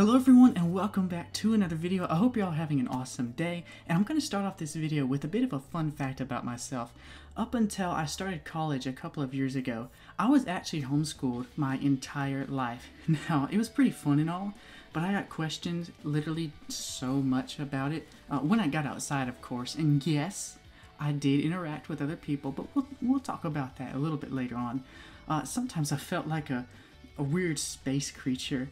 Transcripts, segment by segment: Hello everyone and welcome back to another video. I hope you're all having an awesome day, and I'm going to start off this video with a bit of a fun fact about myself. Up until I started college a couple of years ago, I was actually homeschooled my entire life. Now, it was pretty fun and all, but I got questioned literally so much about it when I got outside, of course. And yes, I did interact with other people, but we'll talk about that a little bit later on. Sometimes I felt like a weird space creature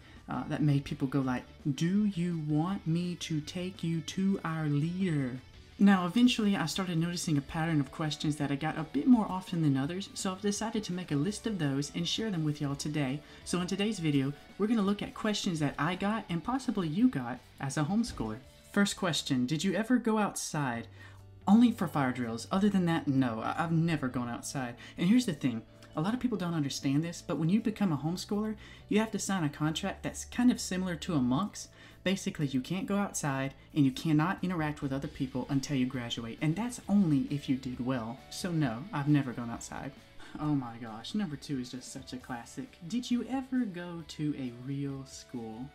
that made people go like, "Do you want me to take you to our leader?" Now eventually I started noticing a pattern of questions that I got a bit more often than others, so I've decided to make a list of those and share them with y'all today. So in today's video, we're going to look at questions that I got and possibly you got as a homeschooler. First question, did you ever go outside? Only for fire drills. Other than that, no, I've never gone outside. And here's the thing. A lot of people don't understand this, but when you become a homeschooler, you have to sign a contract that's kind of similar to a monk's. Basically, you can't go outside and you cannot interact with other people until you graduate, and that's only if you did well. So no, I've never gone outside. Oh my gosh, number two is just such a classic. Did you ever go to a real school?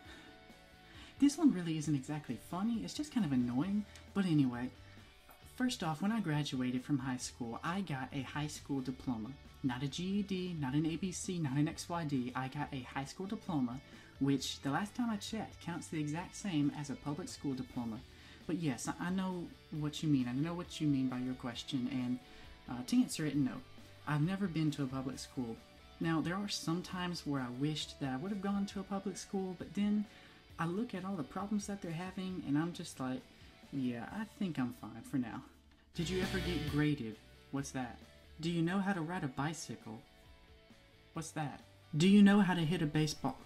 This one really isn't exactly funny, it's just kind of annoying, but anyway. First off, when I graduated from high school, I got a high school diploma. Not a GED, not an ABC, not an XYD. I got a high school diploma, which the last time I checked counts the exact same as a public school diploma. But yes, I know what you mean. I know what you mean by your question, and to answer it, no. I've never been to a public school. Now, there are some times where I wished that I would have gone to a public school, but then I look at all the problems that they're having, and I'm just like, yeah, I think I'm fine for now. Did you ever get graded? What's that? Do you know how to ride a bicycle? What's that? Do you know how to hit a baseball?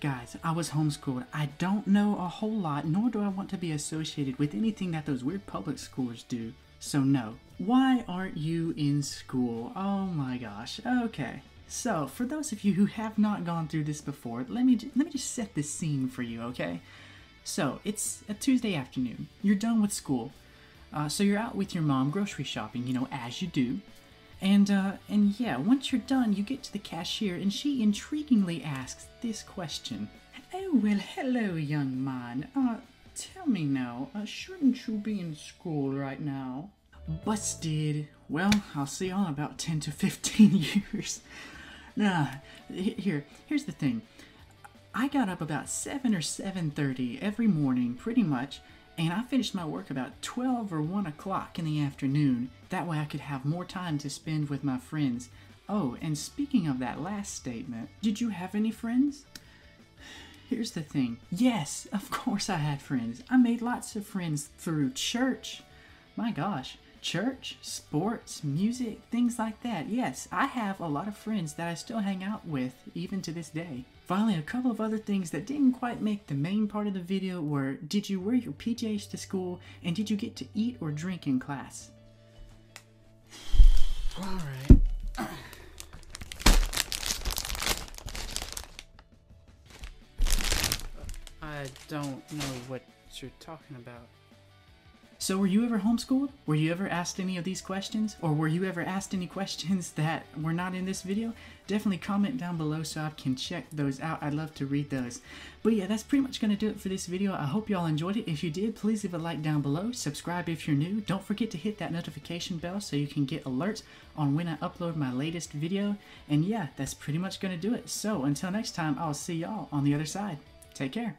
Guys, I was homeschooled. I don't know a whole lot, nor do I want to be associated with anything that those weird public schoolers do. So no. Why aren't you in school? Oh my gosh. Okay. So, for those of you who have not gone through this before, let me just set this scene for you, okay? So, it's a Tuesday afternoon, you're done with school, so you're out with your mom grocery shopping, you know, as you do, and yeah, once you're done, you get to the cashier, and she intriguingly asks this question. Oh, well, hello, young man, tell me now, shouldn't you be in school right now? Busted. Well, I'll see y'all in about 10 to 15 years. Nah, here's the thing. I got up about 7 or 7:30 every morning, pretty much, and I finished my work about 12 or 1 o'clock in the afternoon. That way I could have more time to spend with my friends. Oh, and speaking of that last statement, did you have any friends? Here's the thing. Yes, of course I had friends. I made lots of friends through church. My gosh. Church, sports, music, things like that. Yes, I have a lot of friends that I still hang out with even to this day. Finally, a couple of other things that didn't quite make the main part of the video were, did you wear your PJs to school, and did you get to eat or drink in class? Alright. I don't know what you're talking about. So were you ever homeschooled? Were you ever asked any of these questions? Or were you ever asked any questions that were not in this video? Definitely comment down below so I can check those out. I'd love to read those. But yeah, that's pretty much going to do it for this video. I hope y'all enjoyed it. If you did, please leave a like down below. Subscribe if you're new. Don't forget to hit that notification bell so you can get alerts on when I upload my latest video. And yeah, that's pretty much going to do it. So until next time, I'll see y'all on the other side. Take care.